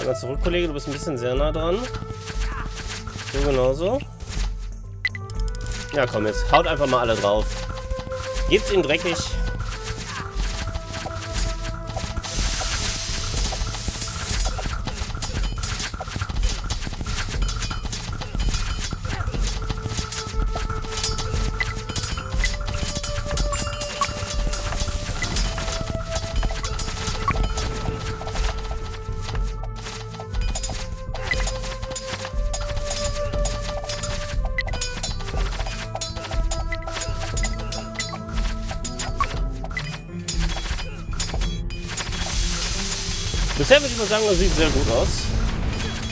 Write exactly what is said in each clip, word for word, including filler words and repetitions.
Einmal zurück, Kollege, du bist ein bisschen sehr nah dran. So, genauso. Ja, komm jetzt. Haut einfach mal alle drauf. Geht's ihnen dreckig. Bisher würde ich mal sagen, das sieht sehr gut aus.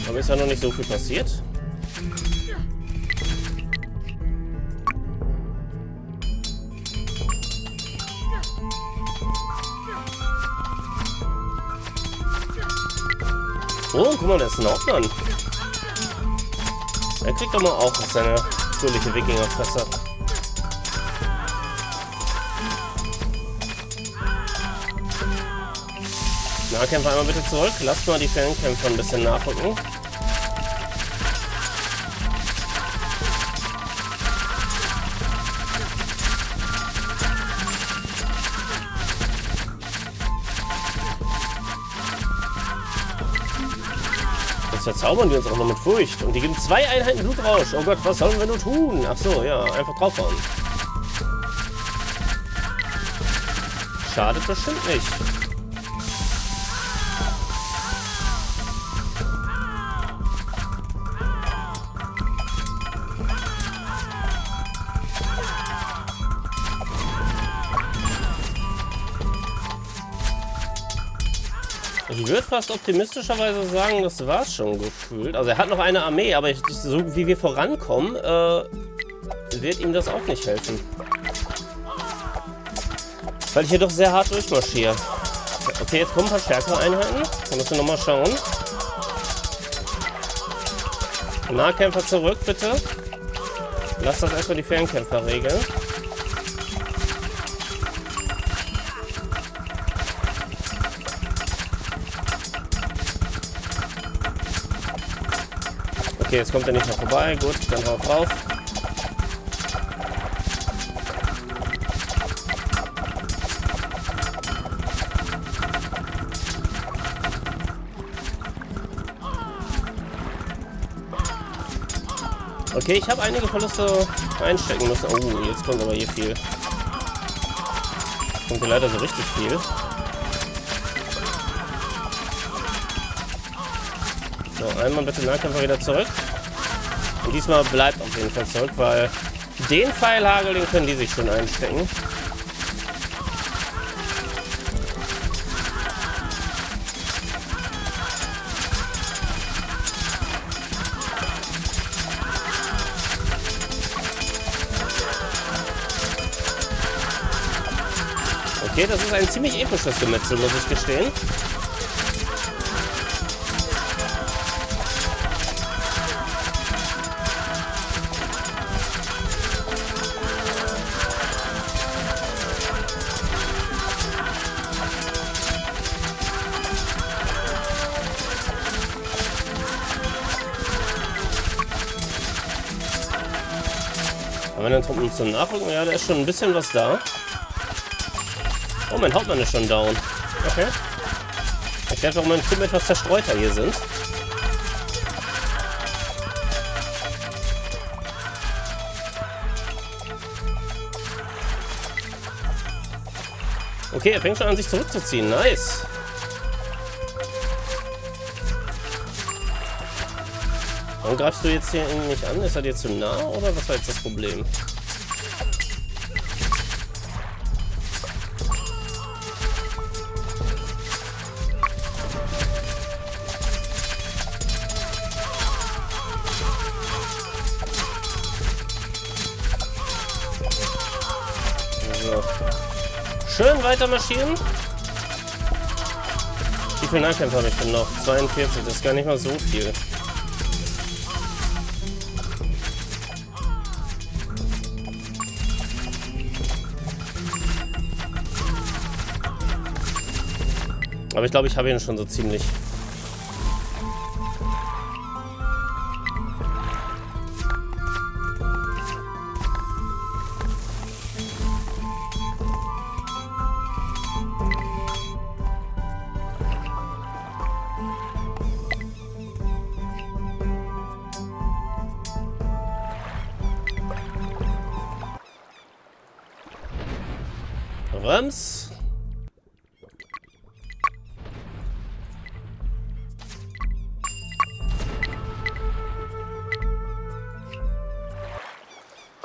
Aber ist ja noch nicht so viel passiert. Oh, guck mal, da ist ein Hauptmann. Er kriegt doch mal auch seine fröhliche Wikingerfresse. Nahkämpfer einmal bitte zurück. Lasst mal die Fernkämpfer ein bisschen nachrücken. Jetzt verzaubern wir uns auch noch mit Furcht. Und die geben zwei Einheiten Blutrausch. Oh Gott, was sollen wir nur tun? Ach so, ja, einfach draufhauen. Schadet bestimmt nicht. Ich würde fast optimistischerweise sagen, das war schon gefühlt. Also er hat noch eine Armee, aber ich, so wie wir vorankommen, äh, wird ihm das auch nicht helfen. Weil ich hier doch sehr hart durchmarschiere. Okay, jetzt kommen ein paar stärkere Einheiten. Da müssen wir nochmal schauen. Nahkämpfer zurück, bitte. Lass das erstmal die Fernkämpfer regeln. Okay, jetzt kommt er nicht mehr vorbei. Gut, dann haut drauf. Okay, ich habe einige Verluste einstecken müssen. Oh, jetzt kommt aber hier viel. Jetzt kommt hier leider so richtig viel. So, einmal bitte Nahkämpfer wieder zurück. Und diesmal bleibt auf jeden Fall zurück, weil den Pfeilhagel, den können die sich schon einstecken. Okay, das ist ein ziemlich episches Gemetzel, muss ich gestehen. Wenn dann Truppen zum Nachrücken, ja, da ist schon ein bisschen was da. Oh, mein Hauptmann ist schon down. Okay. Erklärt, warum meine Truppen etwas zerstreuter hier sind. Okay, er fängt schon an, sich zurückzuziehen. Nice. Warum greifst du jetzt hier irgendwie nicht an? Ist er dir zu nah oder was war jetzt das Problem? So. Schön weiter marschieren. Wie viele Nahkämpfer habe ich denn noch? zweiundvierzig, das ist gar nicht mal so viel. Aber ich glaube, ich habe ihn schon so ziemlich. Röms.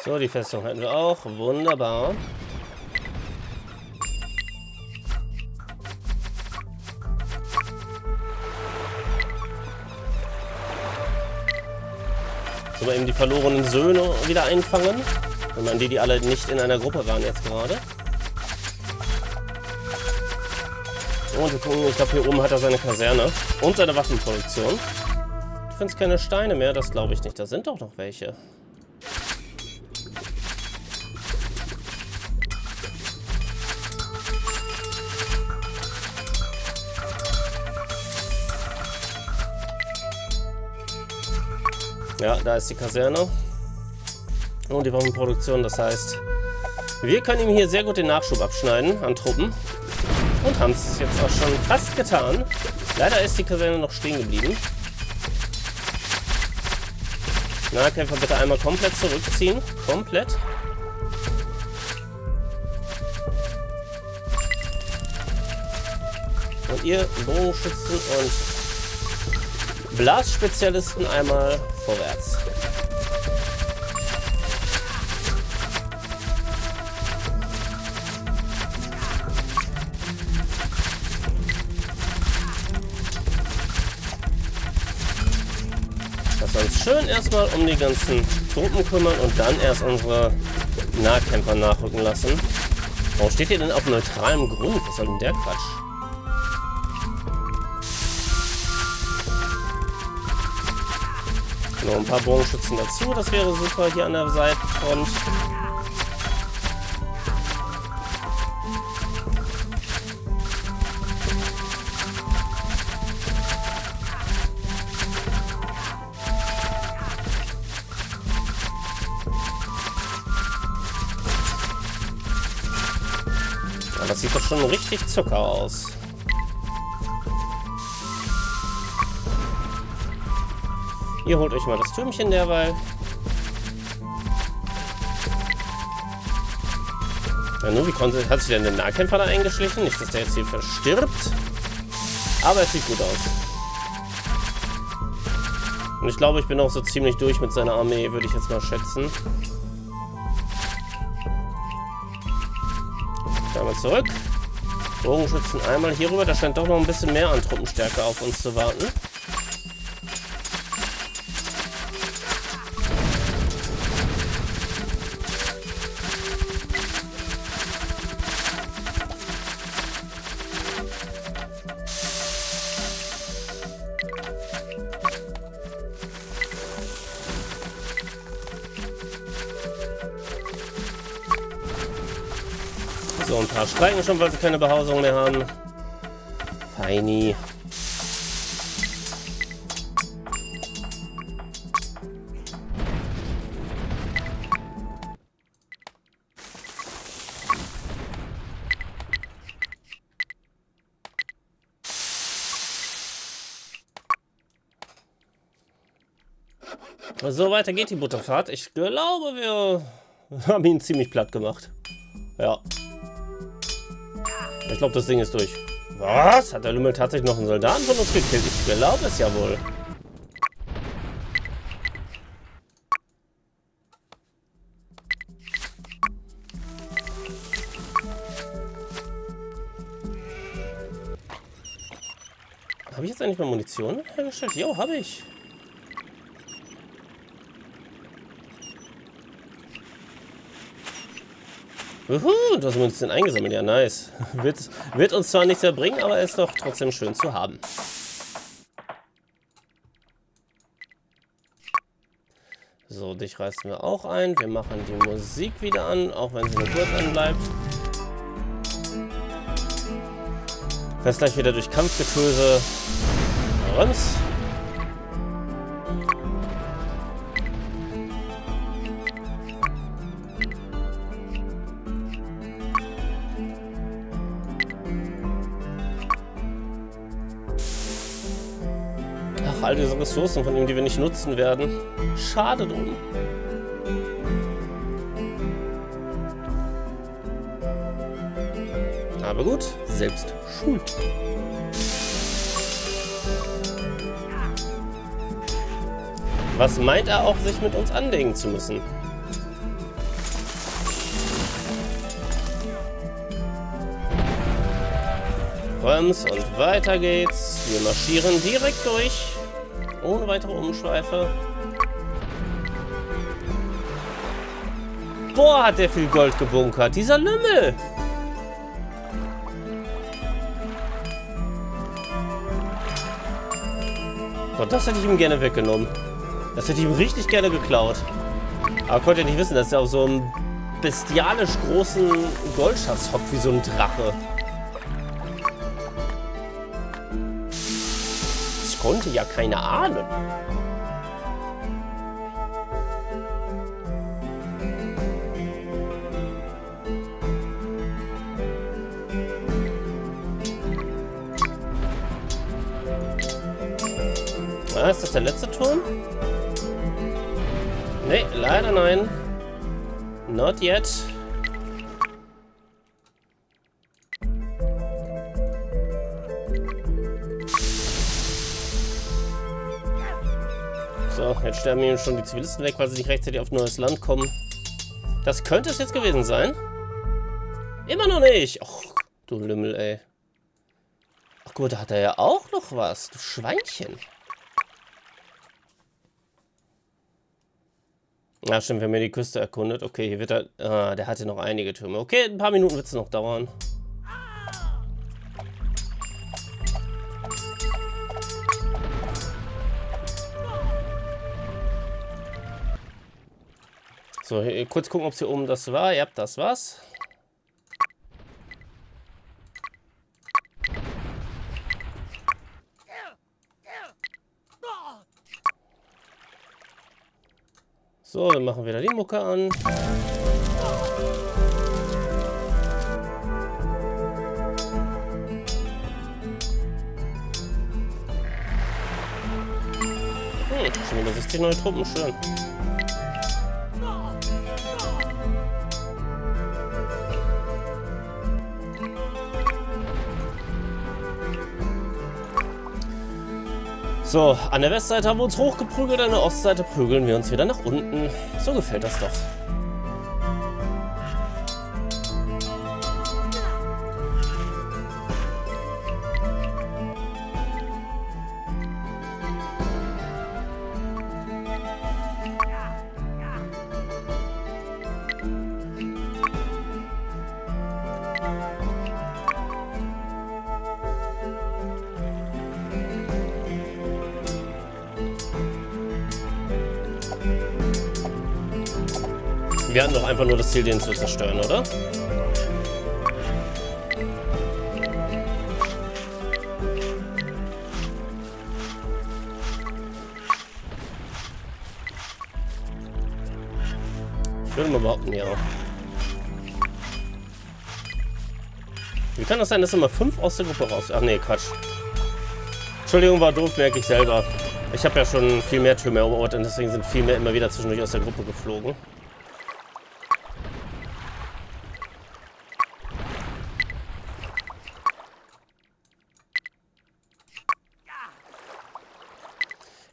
So, die Festung hatten wir auch. Wunderbar. So, eben die verlorenen Söhne wieder einfangen. Wenn man die, die alle nicht in einer Gruppe waren jetzt gerade. Und wir gucken, ich glaube, hier oben hat er seine Kaserne und seine Waffenproduktion. Du findest keine Steine mehr, das glaube ich nicht. Da sind doch noch welche. Ja, da ist die Kaserne und die Waffenproduktion. Das heißt, wir können ihm hier sehr gut den Nachschub abschneiden an Truppen und haben es jetzt auch schon fast getan. Leider ist die Kaserne noch stehen geblieben. Na, Kämpfer bitte einmal komplett zurückziehen. Komplett. Und ihr Bogenschützen und Blasspezialisten einmal vorwärts. Dass wir uns schön erstmal um die ganzen Truppen kümmern und dann erst unsere Nahkämpfer nachrücken lassen. Warum steht ihr denn auf neutralem Grund? Was soll denn der Quatsch? Noch ein paar Bogenschützen dazu, das wäre super hier an der Seitenfront. Ja, das sieht doch schon richtig Zucker aus. Ihr holt euch mal das Türmchen derweil. Ja, nur wie konnte, hat sich denn der Nahkämpfer da eingeschlichen? Nicht, dass der jetzt hier verstirbt. Aber es sieht gut aus. Und ich glaube, ich bin auch so ziemlich durch mit seiner Armee, würde ich jetzt mal schätzen. Einmal zurück. Bogenschützen einmal hier rüber. Da scheint doch noch ein bisschen mehr an Truppenstärke auf uns zu warten. So, ein paar streiken schon, weil sie keine Behausung mehr haben. Feini. So, weiter geht die Butterfahrt. Ich glaube, wir haben ihn ziemlich platt gemacht. Ja. Ich glaube, das Ding ist durch. Was? Hat der Lümmel tatsächlich noch einen Soldaten von uns gekillt? Ich glaube es ja wohl. Habe ich jetzt eigentlich mal Munition hergestellt? Jo, habe ich. Juhu, du hast uns den eingesammelt. Ja, nice. Wird, wird uns zwar nichts mehr bringen, aber ist doch trotzdem schön zu haben. So, dich reißen wir auch ein. Wir machen die Musik wieder an, auch wenn sie nur kurz anbleibt. Fährst gleich wieder durch Kampfgetöse. Röms. All diese Ressourcen von ihm, die wir nicht nutzen werden. Schade drum. Aber gut, selbst schuld. Was meint er auch, sich mit uns anlegen zu müssen? Brems und weiter geht's. Wir marschieren direkt durch. Ohne weitere Umschweife. Boah, hat der viel Gold gebunkert. Dieser Lümmel. Boah, das hätte ich ihm gerne weggenommen. Das hätte ich ihm richtig gerne geklaut. Aber konnte ja nicht wissen, dass er auf so einem bestialisch großen Goldschatz hockt, wie so ein Drache. Das konnte ja keiner ahnen. Ah, ist das der letzte Turm? Nee, leider nein. Not yet. So, jetzt sterben hier schon die Zivilisten weg, weil sie nicht rechtzeitig auf neues Land kommen. Das könnte es jetzt gewesen sein. Immer noch nicht. Och, du Lümmel, ey. Ach gut, da hat er ja auch noch was. Du Schweinchen. Ja, stimmt, wir haben ja die Küste erkundet. Okay, hier wird er... Ah, der hatte noch einige Türme. Okay, ein paar Minuten wird es noch dauern. So, hier, kurz gucken, ob es hier oben das war. Ja, das war's. So, dann machen wir da die Mucke an. Hm, schon wieder sechzig neue Truppen, schön. So, an der Westseite haben wir uns hochgeprügelt, an der Ostseite prügeln wir uns wieder nach unten. So gefällt das doch. Wir hatten doch einfach nur das Ziel, den zu zerstören, oder? Ich würde mal behaupten, ja. Wie kann das sein, dass immer fünf aus der Gruppe raus... Ach nee, Quatsch. Entschuldigung, war doof, merke ich selber. Ich habe ja schon viel mehr Türme erobert und deswegen sind viel mehr immer wieder zwischendurch aus der Gruppe geflogen.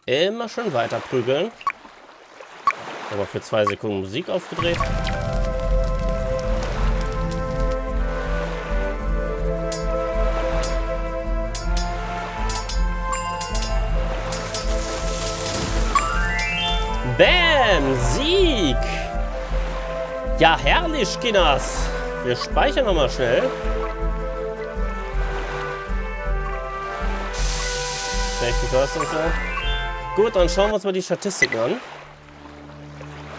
Immer schön weiter prügeln. Aber für zwei Sekunden Musik aufgedreht. Bam! Sieg! Ja, herrlich, Kinas! Wir speichern nochmal schnell. Vielleicht die Kosten und so. Gut, dann schauen wir uns mal die Statistiken an.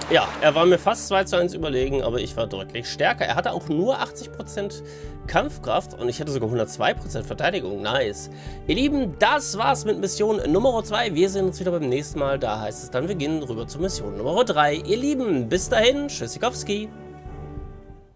Ja, er war mir fast zwei zu eins überlegen, aber ich war deutlich stärker. Er hatte auch nur achtzig Prozent Kampfkraft und ich hatte sogar hundertzwei Prozent Verteidigung. Nice. Ihr Lieben, das war's mit Mission Nummer zwei. Wir sehen uns wieder beim nächsten Mal. Da heißt es dann, wir gehen rüber zur Mission Nummer drei. Ihr Lieben, bis dahin. Tschüssikowski.